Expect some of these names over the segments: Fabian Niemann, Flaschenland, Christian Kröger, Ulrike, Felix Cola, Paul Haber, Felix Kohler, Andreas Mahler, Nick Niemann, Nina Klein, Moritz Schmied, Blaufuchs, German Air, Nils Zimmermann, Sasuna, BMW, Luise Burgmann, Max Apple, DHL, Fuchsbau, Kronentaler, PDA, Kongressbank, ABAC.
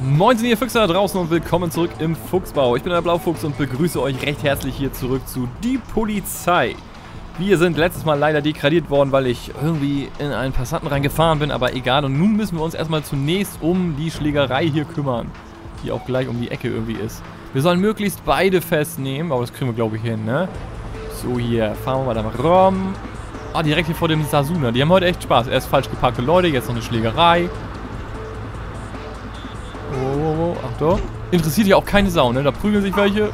Moin, ihr Füchse da draußen und willkommen zurück im Fuchsbau. Ich bin der Blaufuchs und begrüße euch recht herzlich hier zurück zu Die Polizei. Wir sind letztes Mal leider degradiert worden, weil ich irgendwie in einen Passanten reingefahren bin, aber egal. Und nun müssen wir uns erstmal zunächst um die Schlägerei hier kümmern, die auch gleich um die Ecke irgendwie ist. Wir sollen möglichst beide festnehmen, aber das kriegen wir glaube ich hin, ne? So, hier, fahren wir mal da mal rum. Ah, direkt hier vor dem Sasuna. Die haben heute echt Spaß. Erst falsch geparkte Leute, jetzt noch eine Schlägerei. Achtung. Interessiert hier auch keine Sau, ne? Da prügeln sich welche.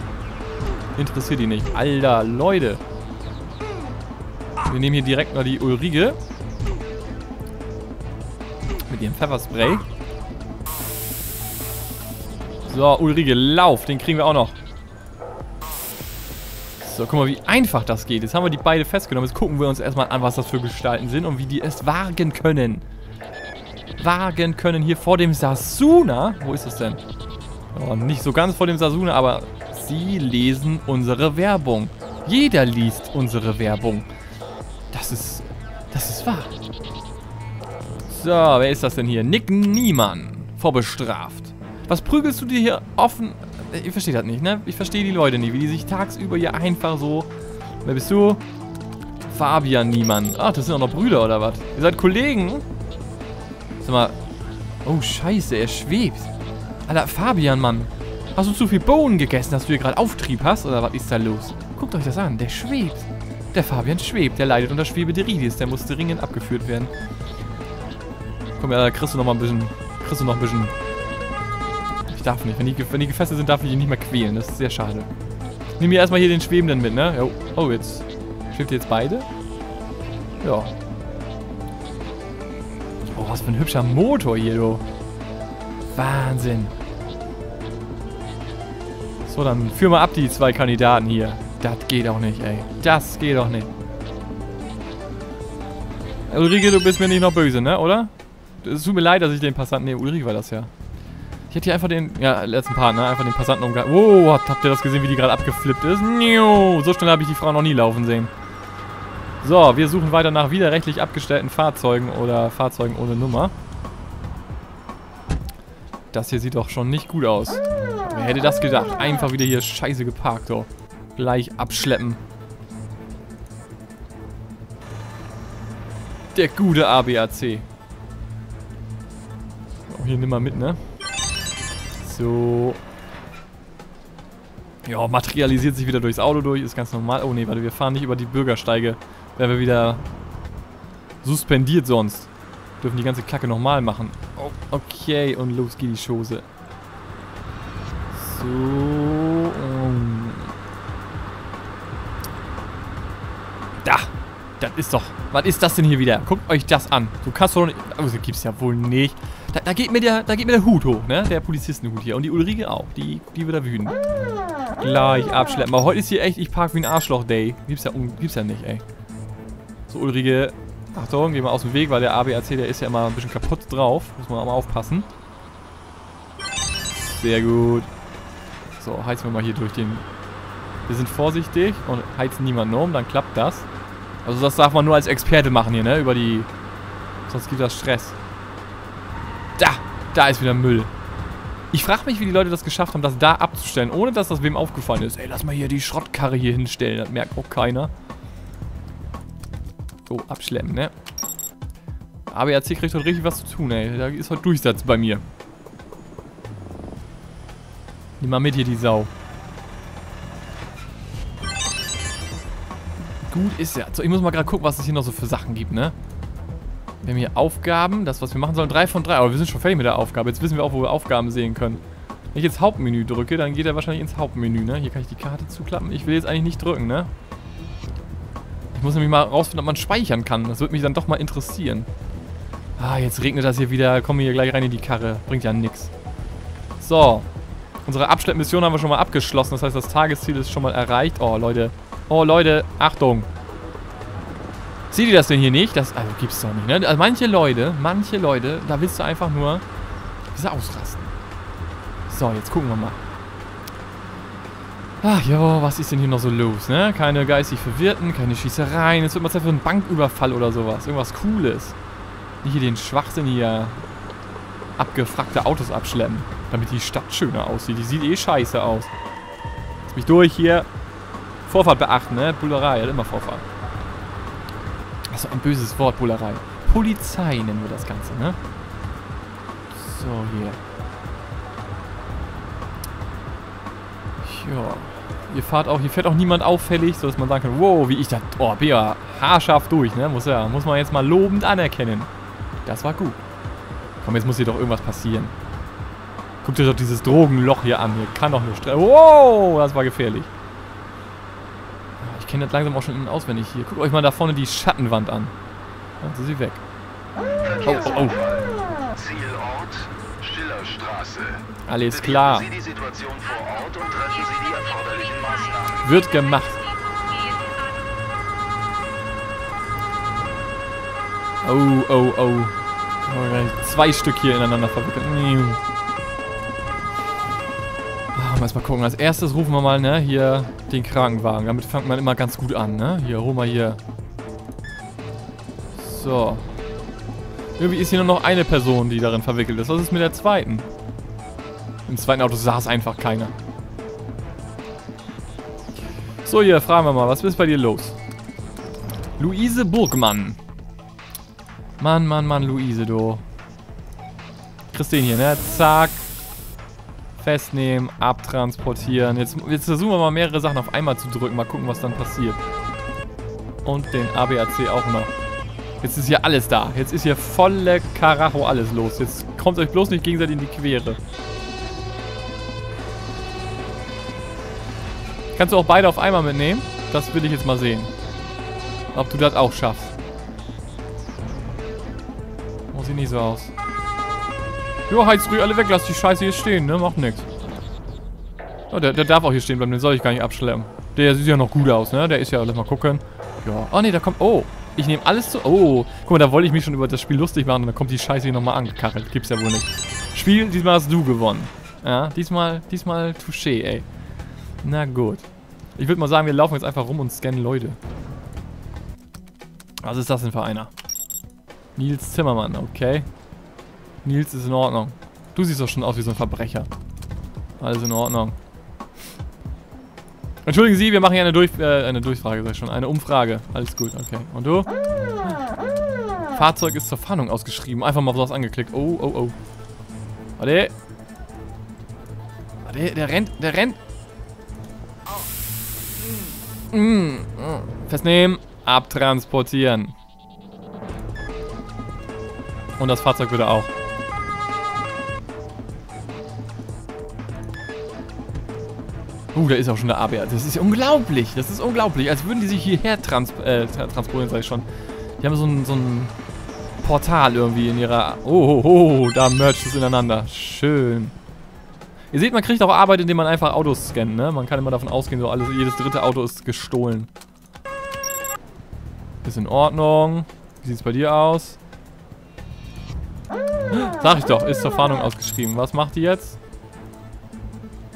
Interessiert die nicht. Alter, Leute. Wir nehmen hier direkt mal die Ulrike. Mit ihrem Pfefferspray. So, Ulrike, lauf. Den kriegen wir auch noch. So, guck mal, wie einfach das geht. Jetzt haben wir die beide festgenommen. Jetzt gucken wir uns erstmal an, was das für Gestalten sind und wie die es wagen können. Hier vor dem Sasuna. Wo ist das denn? Oh, nicht so ganz vor dem Sasuna, aber sie lesen unsere Werbung. Jeder liest unsere Werbung. Das ist wahr. So, wer ist das denn hier? Nick Niemann. Vorbestraft. Was prügelst du dir hier offen? Ich verstehe das nicht, ne? Ich verstehe die Leute nicht, wie die sich tagsüber hier einfach so... Wer bist du? Fabian Niemann. Ach, das sind auch noch Brüder, oder was? Ihr seid Kollegen? Sag mal. Oh, scheiße, er schwebt. Alter, Fabian, Mann. Hast du zu viel Bohnen gegessen, dass du hier gerade Auftrieb hast? Oder was ist da los? Guckt euch das an. Der schwebt. Der Fabian schwebt. Der leidet unter Schwebederitis. Der muss dringend abgeführt werden. Komm, ja, da kriegst du noch mal ein bisschen... Ich darf nicht. Wenn die gefesselt sind, darf ich ihn nicht mehr quälen. Das ist sehr schade. Nimm mir erstmal hier den Schwebenden mit, ne? Jo. Oh, jetzt... Schwebt ihr jetzt beide? Ja. Oh, was für ein hübscher Motor hier, du. Wahnsinn. So, dann führ mal ab die zwei Kandidaten hier. Das geht doch nicht, ey. Das geht doch nicht. Ulrike, du bist mir nicht noch böse, ne, oder? Es tut mir leid, dass ich den Passanten... Ne, Ulrike war das ja. Ich hätte hier einfach den... Ja, letzten Part, ne? Einfach den Passanten umgehalten. Wow, habt ihr das gesehen, wie die gerade abgeflippt ist? So schnell habe ich die Frau noch nie laufen sehen. So, wir suchen weiter nach widerrechtlich abgestellten Fahrzeugen oder Fahrzeugen ohne Nummer. Das hier sieht doch schon nicht gut aus. Wer hätte das gedacht? Einfach wieder hier scheiße geparkt, oh. Gleich abschleppen. Der gute ABAC. Oh, hier nimm mal mit, ne? So. Ja, materialisiert sich wieder durchs Auto durch, ist ganz normal. Oh ne, warte, wir fahren nicht über die Bürgersteige. Werden wir wieder suspendiert sonst. Dürfen die ganze Kacke nochmal machen. Oh, okay, und los geht die Chose. So. Da! Das ist doch... Was ist das denn hier wieder? Guckt euch das an. Du kannst doch nicht... Oh, das gibt's ja wohl nicht. Da geht mir der Hut hoch, ne? Der Polizistenhut hier. Und die Ulrike auch. Die wird da wütend. Gleich abschleppen. Aber heute ist hier echt... Ich park wie ein Arschloch-Day. Gibt's ja nicht, ey. So, Ulrike... Achtung, geh mal aus dem Weg, weil der ABAC, der ist ja immer ein bisschen kaputt drauf. Muss man auch mal aufpassen. Sehr gut. So, heizen wir mal hier durch den... Wir sind vorsichtig und heizen niemanden um, dann klappt das. Also das darf man nur als Experte machen hier, ne? Über die... Sonst gibt das Stress. Da ist wieder Müll. Ich frage mich, wie die Leute das geschafft haben, das da abzustellen, ohne dass das wem aufgefallen ist. Ey, lass mal hier die Schrottkarre hier hinstellen, das merkt auch keiner. So, abschleppen, ne? ABAC kriegt heute richtig was zu tun, ey. Da ist heute Durchsatz bei mir. Nimm mal mit hier, die Sau. Gut ist ja. So, ich muss mal gerade gucken, was es hier noch so für Sachen gibt, ne? Wir haben hier Aufgaben, das was wir machen sollen, 3 von 3, aber wir sind schon fertig mit der Aufgabe. Jetzt wissen wir auch, wo wir Aufgaben sehen können. Wenn ich jetzt Hauptmenü drücke, dann geht er wahrscheinlich ins Hauptmenü, ne? Hier kann ich die Karte zuklappen. Ich will jetzt eigentlich nicht drücken, ne? Ich muss nämlich mal rausfinden, ob man speichern kann. Das würde mich dann doch mal interessieren. Ah, jetzt regnet das hier wieder. Kommen wir hier gleich rein in die Karre. Bringt ja nix. So. Unsere Abschleppmission haben wir schon mal abgeschlossen. Das heißt, das Tagesziel ist schon mal erreicht. Oh, Leute. Oh, Leute. Achtung. Seht ihr das denn hier nicht? Das also, gibt's doch nicht, ne? Also manche Leute, da willst du einfach nur ausrasten. So, jetzt gucken wir mal. Ach jo, was ist denn hier noch so los, ne? Keine geistig Verwirrten, keine Schießereien. Jetzt wird mal Zeit für einen Banküberfall oder sowas. Irgendwas Cooles. Nicht hier den Schwachsinn hier. abgefrackte Autos abschleppen, damit die Stadt schöner aussieht. Die sieht eh scheiße aus. Lass mich durch hier. Vorfahrt beachten, ne? Bullerei hat immer Vorfahrt. Das ist ein böses Wort, Bullerei. Polizei nennen wir das Ganze, ne? So, hier. Ja. Hier fährt auch niemand auffällig, sodass man sagen kann, wow, wie ich da... Oh, bin ja haarscharf durch, ne? Muss man jetzt mal lobend anerkennen. Das war gut. Komm, jetzt muss hier doch irgendwas passieren. Guckt euch doch dieses Drogenloch hier an. Hier kann doch nur Stress... Wow, das war gefährlich. Ich kenne das langsam auch schon innen auswendig hier. Guckt euch mal da vorne die Schattenwand an. Dann sind sie weg. Oh, oh, oh. Zielort, Schillerstraße. Alles klar. Sie die Situation vor Ort und treffen Sie die erforderlichen Maßnahmen. Wird gemacht. Oh, oh, oh. Zwei Stück hier ineinander verwickelt. Oh, mal gucken. Als erstes rufen wir mal, ne, hier den Krankenwagen. Damit fängt man immer ganz gut an, ne? Hier, hol mal hier. So. Irgendwie ist hier nur noch eine Person, die darin verwickelt ist. Was ist mit der zweiten? Im zweiten Auto saß einfach keiner. So, hier, fragen wir mal. Was ist bei dir los? Luise Burgmann. Mann, Mann, Mann, Luise, du. Kriegst den hier, ne? Zack. Festnehmen, abtransportieren. Jetzt versuchen wir mal mehrere Sachen auf einmal zu drücken. Mal gucken, was dann passiert. Und den ABAC auch noch. Jetzt ist hier alles da. Jetzt ist hier volle Karacho alles los. Jetzt kommt euch bloß nicht gegenseitig in die Quere. Kannst du auch beide auf einmal mitnehmen? Das will ich jetzt mal sehen. Ob du das auch schaffst. Oh, sieht nicht so aus. Jo, heiz ruhig alle weg. Lass die Scheiße hier stehen, ne? Macht nix. Oh, der darf auch hier stehen bleiben. Den soll ich gar nicht abschleppen. Der sieht ja noch gut aus, ne? Der ist ja... Lass mal gucken. Ja. Oh, ne, da kommt... Oh. Ich nehme alles zu... Oh, guck mal, da wollte ich mich schon über das Spiel lustig machen und dann kommt die Scheiße hier nochmal angekachelt. Gibt's ja wohl nicht. Spiel, diesmal hast du gewonnen. Ja, diesmal Touché, ey. Na gut. Ich würde mal sagen, wir laufen jetzt einfach rum und scannen Leute. Was ist das denn für einer? Nils Zimmermann, okay. Nils ist in Ordnung. Du siehst doch schon aus wie so ein Verbrecher. Alles in Ordnung. Entschuldigen Sie, wir machen hier eine Durchfrage, sag ich schon. Eine Umfrage. Alles gut, okay. Und du? Fahrzeug ist zur Fahndung ausgeschrieben. Einfach mal sowas angeklickt. Oh, oh, oh. Warte. Warte, der rennt. Festnehmen. Abtransportieren. Und das Fahrzeug wieder auch. Da ist auch schon der ABAC. Das ist unglaublich. Das ist unglaublich. Als würden die sich hierher transportieren, sag ich schon. Die haben so ein Portal irgendwie in ihrer... Oh, oh, oh, da mercht es ineinander. Schön. Ihr seht, man kriegt auch Arbeit, indem man einfach Autos scannt, ne? Man kann immer davon ausgehen, so alles, jedes dritte Auto ist gestohlen. Ist in Ordnung. Wie sieht's bei dir aus? Sag ich doch, ist zur Fahndung ausgeschrieben. Was macht die jetzt?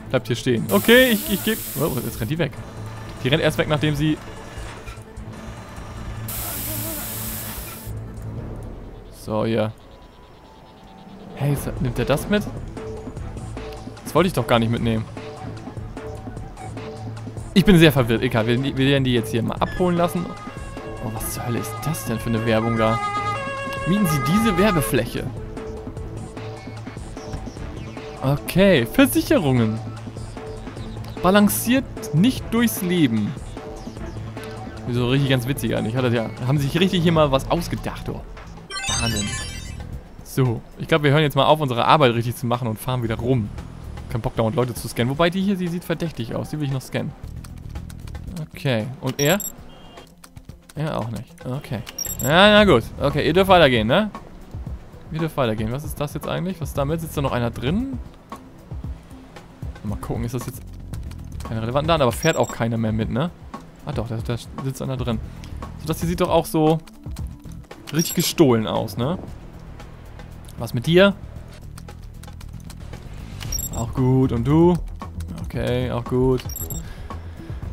Bleibt hier stehen. Okay, ich gebe... Oh, jetzt rennt die weg. Die rennt erst weg, nachdem sie... So, hier. Hey, nimmt der das mit? Das wollte ich doch gar nicht mitnehmen. Ich bin sehr verwirrt. Egal, wir werden die jetzt hier mal abholen lassen. Oh, was zur Hölle ist das denn für eine Werbung da? Mieten Sie diese Werbefläche. Okay, Versicherungen. Balanciert nicht durchs Leben. So richtig ganz witzig eigentlich. Haben sich richtig hier mal was ausgedacht, oh. Wahnsinn. So, ich glaube, wir hören jetzt mal auf, unsere Arbeit richtig zu machen und fahren wieder rum. Kein Bock da und Leute zu scannen. Wobei die hier, die sieht verdächtig aus. Die will ich noch scannen. Okay, und er? Er auch nicht. Okay. Ja, na gut. Okay, ihr dürft weitergehen, ne? Wir dürfen weitergehen. Was ist das jetzt eigentlich? Was ist damit? Sitzt da noch einer drin? Mal gucken, ist das jetzt... Keine relevanten Daten, aber fährt auch keiner mehr mit, ne? Ah doch, da sitzt einer drin. So, das hier sieht doch auch so... richtig gestohlen aus, ne? Was mit dir? Auch gut. Und du? Okay, auch gut.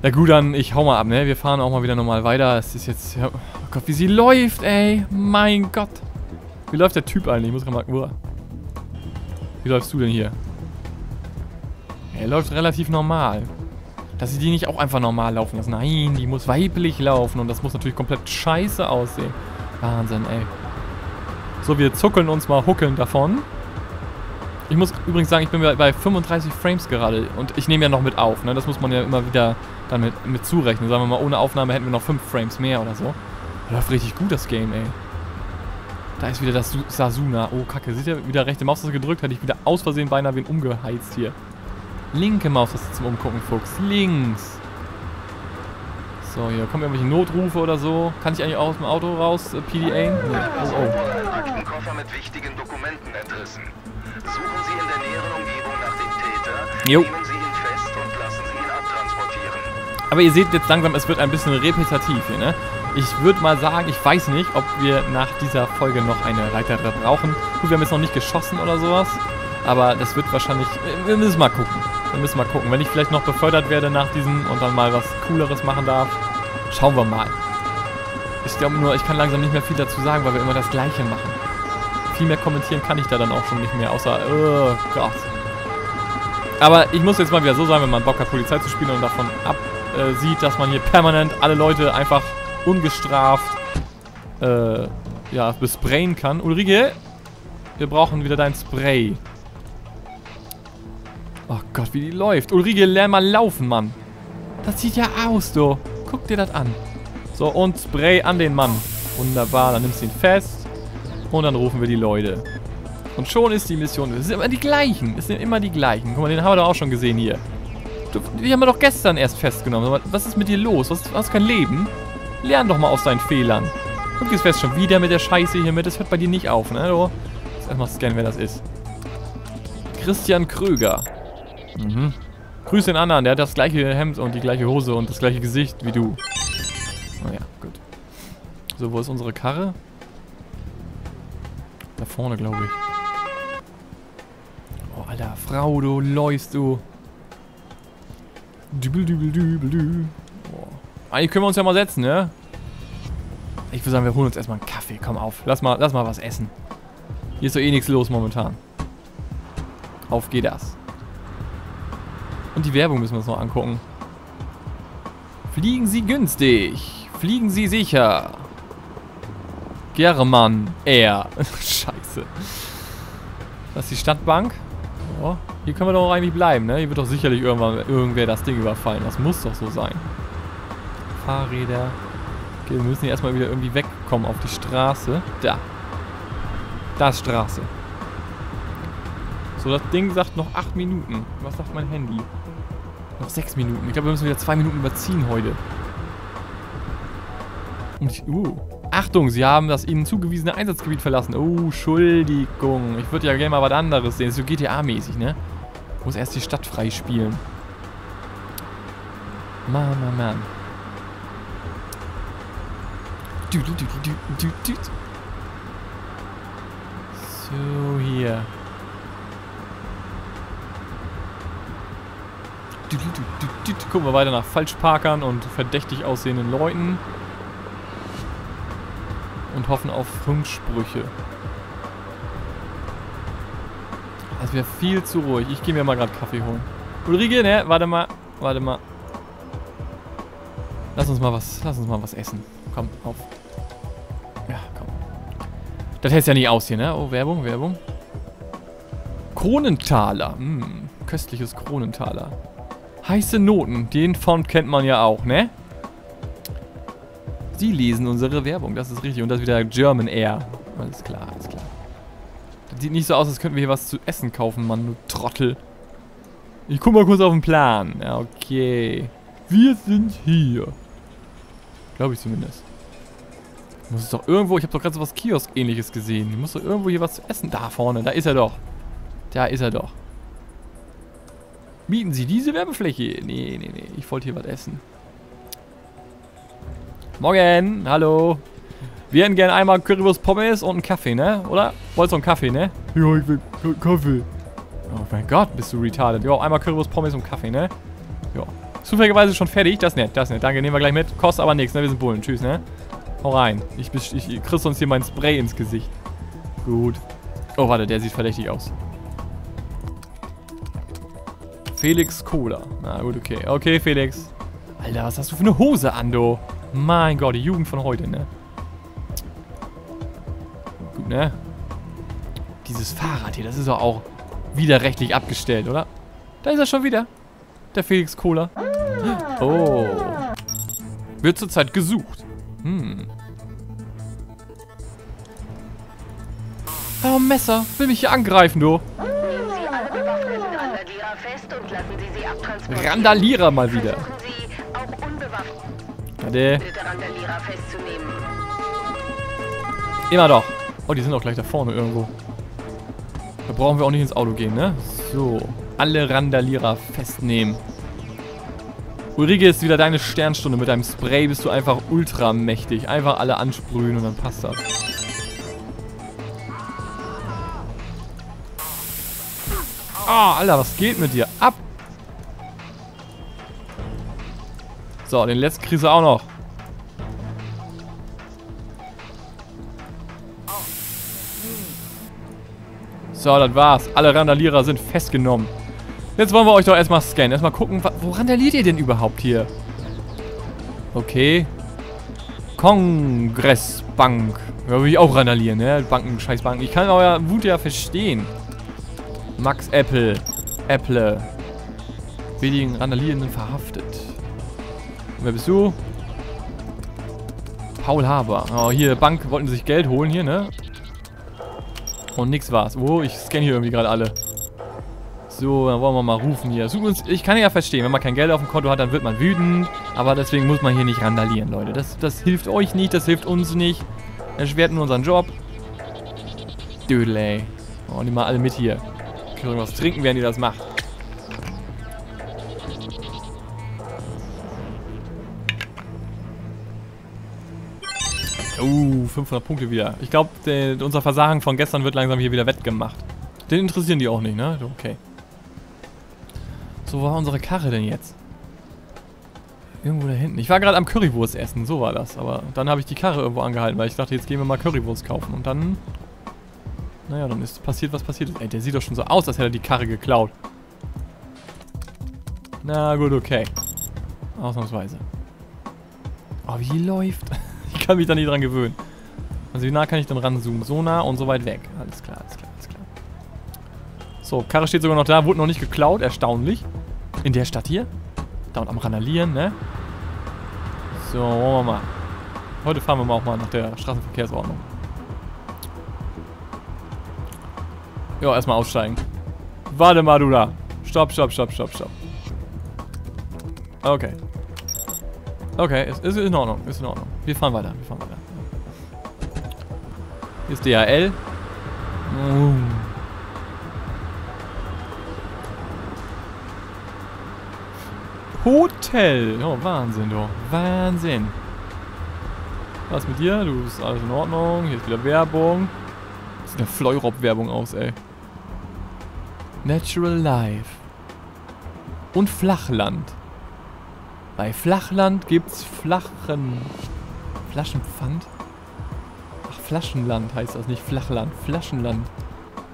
Na gut, dann ich hau mal ab, ne? Wir fahren auch mal wieder normal weiter. Es ist jetzt... Ja, oh Gott, wie sie läuft, ey! Mein Gott! Wie läuft der Typ eigentlich? Ich muss gerade mal... Wie läufst du denn hier? Er läuft relativ normal. Dass sie die nicht auch einfach normal laufen lassen. Nein, die muss weiblich laufen und das muss natürlich komplett scheiße aussehen. Wahnsinn, ey. So, wir zuckeln uns mal huckeln davon. Ich muss übrigens sagen, ich bin bei 35 Frames gerade und ich nehme ja noch mit auf, ne? Das muss man ja immer wieder dann mit zurechnen. Sagen wir mal, ohne Aufnahme hätten wir noch 5 Frames mehr oder so. Läuft richtig gut das Game, ey. Da ist wieder das Sasuna. Oh, Kacke. Seht ihr, wieder rechte Maustaste gedrückt, hätte ich wieder aus Versehen beinahe wen umgeheizt hier. Linke Maustaste zum Umgucken, Fuchs. Links. So, hier kommen irgendwelche Notrufe oder so. Kann ich eigentlich auch aus dem Auto raus? PDA? Nee. Oh, oh. Aktenkoffer mit wichtigen Dokumenten entrissen. Suchen Sie in der näheren Umgebung nach dem Täter, nehmen Sie ihn fest und lassen Sie ihn abtransportieren. Aber ihr seht jetzt langsam, es wird ein bisschen repetitiv hier, ne? Ich würde mal sagen, ich weiß nicht, ob wir nach dieser Folge noch eine Leiterin brauchen. Gut, wir haben jetzt noch nicht geschossen oder sowas, aber das wird wahrscheinlich... Wir müssen mal gucken. Wir müssen mal gucken. Wenn ich vielleicht noch befördert werde nach diesem und dann mal was Cooleres machen darf, schauen wir mal. Ich glaube nur, ich kann langsam nicht mehr viel dazu sagen, weil wir immer das Gleiche machen. Viel mehr kommentieren kann ich da dann auch schon nicht mehr, außer, oh Gott. Aber ich muss jetzt mal wieder so sein, wenn man Bock hat, Polizei zu spielen und davon absieht, dass man hier permanent alle Leute einfach ungestraft, ja, besprayen kann. Ulrike, wir brauchen wieder dein Spray. Oh Gott, wie die läuft. Ulrike, lern mal laufen, Mann. Das sieht ja aus, du. Guck dir das an. So, und Spray an den Mann. Wunderbar, dann nimmst du ihn fest. Und dann rufen wir die Leute. Und schon ist die Mission... Es sind immer die gleichen. Es sind immer die gleichen. Guck mal, den haben wir doch auch schon gesehen hier. Die haben wir doch gestern erst festgenommen. Was ist mit dir los? Hast du kein Leben? Lern doch mal aus deinen Fehlern. Du gehst fest schon wieder mit der Scheiße hier mit. Das hört bei dir nicht auf, ne? Du, jetzt erstmal scannen, wer das ist. Christian Kröger. Mhm. Grüß den anderen. Der hat das gleiche Hemd und die gleiche Hose und das gleiche Gesicht wie du. Naja, gut. So, wo ist unsere Karre? Da vorne, glaube ich. Oh, Alter, Frau, du läufst, du. Dübel, dübel, dübel, dübel. Oh. Eigentlich können wir uns ja mal setzen, ne? Ich würde sagen, wir holen uns erstmal einen Kaffee. Komm auf, lass mal was essen. Hier ist doch eh nichts los momentan. Auf geht das. Und die Werbung müssen wir uns noch angucken. Fliegen Sie günstig. Fliegen Sie sicher. German Air. Scheiße. Das ist die Stadtbank. Oh, hier können wir doch eigentlich bleiben, ne? Hier wird doch sicherlich irgendwann irgendwer das Ding überfallen. Das muss doch so sein. Fahrräder. Okay, wir müssen hier erstmal wieder irgendwie wegkommen auf die Straße. Da. Da ist Straße. So, das Ding sagt noch 8 Minuten. Was sagt mein Handy? Noch 6 Minuten. Ich glaube, wir müssen wieder 2 Minuten überziehen heute. Um die... Achtung, Sie haben das Ihnen zugewiesene Einsatzgebiet verlassen. Oh, Entschuldigung. Ich würde ja gerne mal was anderes sehen. Das ist so GTA-mäßig, ne? Muss erst die Stadt freispielen. Mann, Mann, Mann. So, hier. Gucken wir weiter nach Falschparkern und verdächtig aussehenden Leuten. Und hoffen auf Funksprüche. Das wäre viel zu ruhig. Ich gehe mir mal gerade Kaffee holen. Ulrike, ne? Warte mal. Warte mal. Lass uns mal was essen. Komm, auf. Ja, komm. Das hält's ja nicht aus hier, ne? Oh, Werbung, Werbung. Kronentaler. Köstliches Kronentaler. Heiße Noten. Den Font kennt man ja auch, ne? Sie lesen unsere Werbung, das ist richtig. Und das wieder German Air. Alles klar, alles klar. Das sieht nicht so aus, als könnten wir hier was zu essen kaufen, Mann, du Trottel. Ich guck mal kurz auf den Plan. Ja, okay. Wir sind hier. Glaube ich zumindest. Muss es doch irgendwo, ich habe doch gerade so was Kiosk-ähnliches gesehen. Ich muss doch irgendwo hier was zu essen. Da vorne, da ist er doch. Da ist er doch. Mieten Sie diese Werbefläche? Nee, nee, nee. Ich wollte hier was essen. Morgen, hallo. Wir hätten gerne einmal Currywurst Pommes und einen Kaffee, ne? Oder? Wolltest du einen Kaffee, ne? Ja, ich will Kaffee. Oh mein Gott, bist du retarded. Ja, einmal Currywurst Pommes und Kaffee, ne? Ja. Zufälligerweise schon fertig. Das ist nett, das ist nett. Danke, nehmen wir gleich mit. Kostet aber nichts, ne? Wir sind Bullen. Tschüss, ne? Hau rein. Ich krieg sonst hier mein Spray ins Gesicht. Gut. Oh, warte, der sieht verdächtig aus. Felix Cola. Na gut, okay. Okay, Felix. Alter, was hast du für eine Hose an, du? Mein Gott, die Jugend von heute, ne? Gut, ne? Dieses Fahrrad hier, das ist doch auch widerrechtlich abgestellt, oder? Da ist er schon wieder. Der Felix Kohler. Oh. Wird zurzeit gesucht. Hm. Oh, Messer. Will mich hier angreifen, du. Randalierer mal wieder. Bitte Randalierer festzunehmen. Immer doch. Oh, die sind auch gleich da vorne irgendwo. Da brauchen wir auch nicht ins Auto gehen, ne? So. Alle Randalierer festnehmen. Ulrike, ist wieder deine Sternstunde. Mit deinem Spray bist du einfach ultra mächtig. Einfach alle ansprühen und dann passt das. Ah, Alter, was geht mit dir ab? So, den letzten kriegst du auch noch. So, das war's. Alle Randalierer sind festgenommen. Jetzt wollen wir euch doch erstmal scannen. Erstmal gucken, wo randaliert ihr denn überhaupt hier? Okay. Kongressbank. Da würde ich auch randalieren, ne? Banken, scheiß Banken. Ich kann euer Wut ja verstehen. Max Apple. Apple. Wenigen Randalierenden verhaftet. Wer bist du? Paul Haber. Oh, hier, Bank wollten sich Geld holen hier, ne? Und nix war's. Oh, ich scanne hier irgendwie gerade alle. So, dann wollen wir mal rufen hier. Ich kann ja verstehen, wenn man kein Geld auf dem Konto hat, dann wird man wütend. Aber deswegen muss man hier nicht randalieren, Leute. Das hilft euch nicht, das hilft uns nicht. Erschwert nur unseren Job. Dödel, ey. Oh, nimm mal alle mit hier. Ich kann irgendwas trinken, während ihr das macht. Oh, 500 Punkte wieder. Ich glaube, unser Versagen von gestern wird langsam hier wieder wettgemacht. Den interessieren die auch nicht, ne? Okay. So, wo war unsere Karre denn jetzt? Irgendwo da hinten. Ich war gerade am Currywurst essen, so war das. Aber dann habe ich die Karre irgendwo angehalten, weil ich dachte, jetzt gehen wir mal Currywurst kaufen. Und dann... Naja, dann ist passiert, was passiert ist. Ey, der sieht doch schon so aus, als hätte er die Karre geklaut. Na gut, okay. Ausnahmsweise. Oh, wie läuft... Ich kann mich da nicht dran gewöhnen. Also wie nah kann ich dann ranzoomen? So nah und so weit weg. Alles klar, alles klar, alles klar. So, Karre steht sogar noch da. Wurde noch nicht geklaut. Erstaunlich. In der Stadt hier. Da und am Randalieren, ne? So, wollen wir mal. Heute fahren wir mal auch mal nach der Straßenverkehrsordnung. Ja, erstmal aussteigen. Warte mal, du da. Stopp, stopp, stopp, stopp, stopp. Okay. Okay, ist in Ordnung, ist in Ordnung. Wir fahren weiter, wir fahren weiter. Hier ist DHL. Hotel! Oh, Wahnsinn, du. Wahnsinn. Was mit dir? Du bist alles in Ordnung. Hier ist wieder Werbung. Das sieht eine Fleurop-Werbung aus, ey. Natural Life. Und Flachland. Bei Flachland gibt's Flaschenpfand? Ach, Flaschenland heißt das, nicht Flachland. Flaschenland.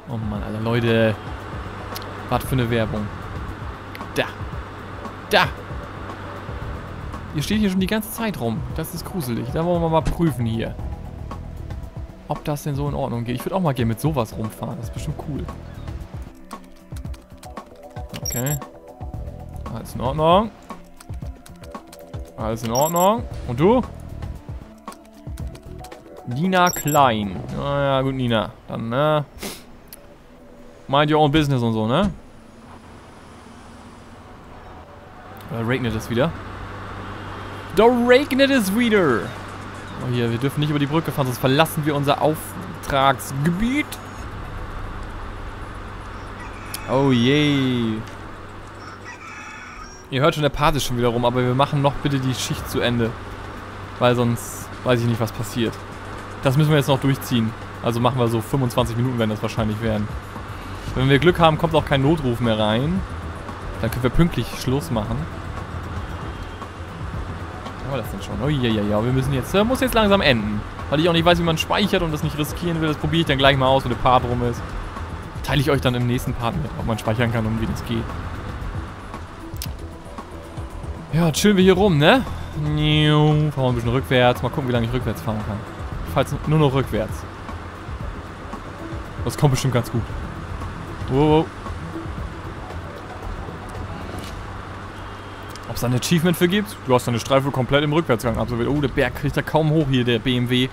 Oh Mann, Alter, Leute. Was für eine Werbung. Da. Da. Ihr steht hier schon die ganze Zeit rum. Das ist gruselig. Da wollen wir mal prüfen hier. Ob das denn so in Ordnung geht. Ich würde auch mal gerne mit sowas rumfahren. Das ist bestimmt cool. Okay. Alles in Ordnung. Alles in Ordnung. Und du? Nina Klein. Naja, gut, Nina. Dann, ne? Mind your own business und so, ne? Oder regnet es wieder? Da regnet es wieder! Oh, hier, wir dürfen nicht über die Brücke fahren, sonst verlassen wir unser Auftragsgebiet. Oh je. Ihr hört schon, der Part ist schon wieder rum, aber wir machen noch bitte die Schicht zu Ende. Weil sonst weiß ich nicht, was passiert. Das müssen wir jetzt noch durchziehen. Also machen wir so 25 Minuten, wenn das wahrscheinlich werden. Wenn wir Glück haben, kommt auch kein Notruf mehr rein. Dann können wir pünktlich Schluss machen. Was war das denn schon? Oh ja, ja, ja. Wir müssen jetzt, muss jetzt langsam enden. Weil ich auch nicht weiß, wie man speichert und das nicht riskieren will. Das probiere ich dann gleich mal aus, wenn der Part rum ist. Teile ich euch dann im nächsten Part mit, ob man speichern kann und wie das geht. Ja, und chillen wir hier rum, ne? Fahren wir ein bisschen rückwärts. Mal gucken, wie lange ich rückwärts fahren kann. Falls nur noch rückwärts. Das kommt bestimmt ganz gut. Wow. Ob es da ein Achievement für gibt? Du hast deine Streife komplett im Rückwärtsgang absolviert. Oh, der Berg kriegt da kaum hoch hier, der BMW.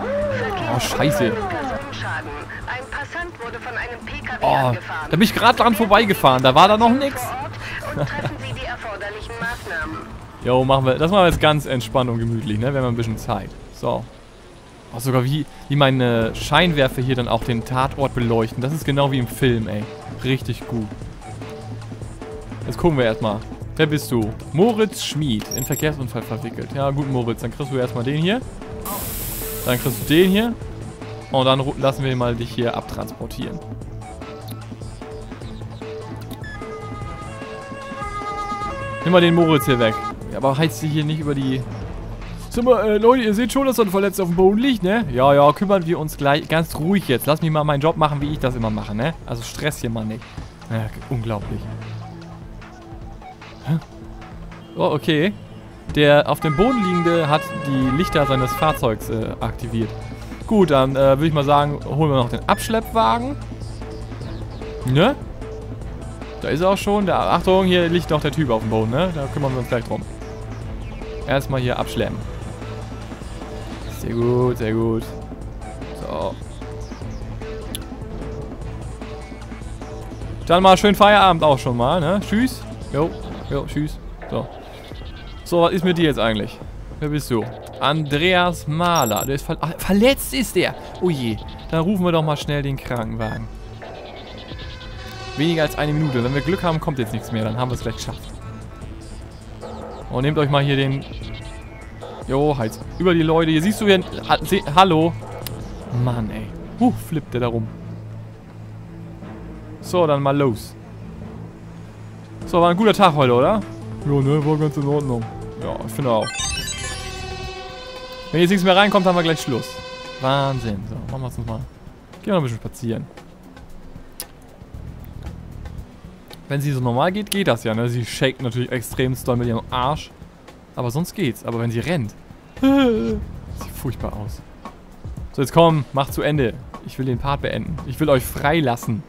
Oh, scheiße. Oh, da bin ich gerade dran vorbeigefahren. Da war da noch nichts. Jo, machen wir. Das machen wir jetzt ganz entspannt und gemütlich, ne? Wir haben ein bisschen Zeit. So. Oh, sogar wie meine Scheinwerfer hier dann auch den Tatort beleuchten. Das ist genau wie im Film, ey. Richtig gut. Jetzt gucken wir erstmal. Wer bist du? Moritz Schmied. In Verkehrsunfall verwickelt. Ja, gut, Moritz. Dann kriegst du erstmal den hier. Dann kriegst du den hier. Und dann lassen wir mal dich hier abtransportieren. Nimm mal den Moritz hier weg. Aber heizt dich hier nicht über die... Leute, ihr seht schon, dass er verletzt auf dem Boden liegt, ne? Ja, kümmern wir uns gleich ganz ruhig jetzt. Lass mich mal meinen Job machen, wie ich das immer mache, ne? Also Stress hier mal nicht. Ja, unglaublich. Hä? Oh, okay. Der auf dem Boden liegende hat die Lichter seines Fahrzeugs aktiviert. Gut, dann würde ich mal sagen, holen wir noch den Abschleppwagen. Ne? Da ist er auch schon. Da, Achtung, hier liegt noch der Typ auf dem Boden, ne? Da kümmern wir uns gleich drum. Erstmal hier abschleppen. Sehr gut, sehr gut. So. Dann mal schön Feierabend auch schon mal, ne? Tschüss. Jo, tschüss. So. So, was ist mit dir jetzt eigentlich? Wer bist du? Andreas Mahler. Der ist verletzt ist der. Oh je. Dann rufen wir doch mal schnell den Krankenwagen. Weniger als eine Minute. Wenn wir Glück haben, kommt jetzt nichts mehr. Dann haben wir es gleich geschafft. Und nehmt euch mal hier den... Jo, heiz. Über die Leute. Hier siehst du hier... Hallo. Mann, ey. Flippt der da rum. So, dann mal los. So, war ein guter Tag heute, oder? Jo, ne? War ganz in Ordnung. Ja, ich finde auch. Wenn jetzt nichts mehr reinkommt, haben wir gleich Schluss. Wahnsinn. So, machen wir es nochmal. Gehen wir noch ein bisschen spazieren. Wenn sie so normal geht, geht das ja, ne? Sie shakt natürlich extrem doll mit ihrem Arsch. Aber sonst geht's. Aber wenn sie rennt... sieht furchtbar aus. So, jetzt komm, mach zu Ende. Ich will den Part beenden. Ich will euch freilassen.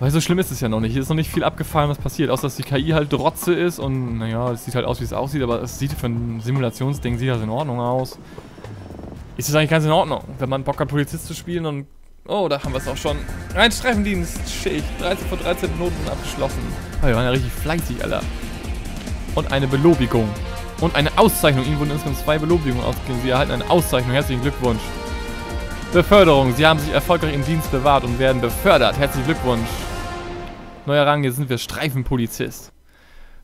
Weil so schlimm ist es ja noch nicht. Hier ist noch nicht viel abgefallen, was passiert. Außer, dass die KI halt Rotze ist und, naja, es sieht halt aus, wie es aussieht. Aber es sieht für ein Simulationsding, sieht das in Ordnung aus. Ist das eigentlich ganz in Ordnung? Wenn man Bock hat, Polizist zu spielen und... Oh, da haben wir es auch schon. Ein Streifendienstschicht. 13 von 13 Minuten abgeschlossen. Oh, wir waren ja richtig fleißig, Alter. Und eine Belobigung. Und eine Auszeichnung. Ihnen wurden insgesamt 2 Belobigungen ausgegeben. Sie erhalten eine Auszeichnung. Herzlichen Glückwunsch. Beförderung. Sie haben sich erfolgreich im Dienst bewahrt und werden befördert. Herzlichen Glückwunsch. Neuer Rang. Jetzt sind wir Streifenpolizist.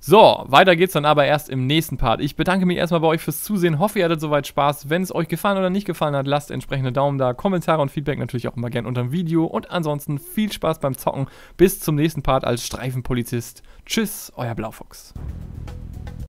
So, weiter geht's dann aber erst im nächsten Part. Ich bedanke mich erstmal bei euch fürs Zusehen. Hoffe, ihr hattet soweit Spaß. Wenn es euch gefallen oder nicht gefallen hat, lasst entsprechende Daumen da. Kommentare und Feedback natürlich auch immer gern unter dem Video. Und ansonsten viel Spaß beim Zocken. Bis zum nächsten Part als Streifenpolizist. Tschüss, euer Blaufuchs.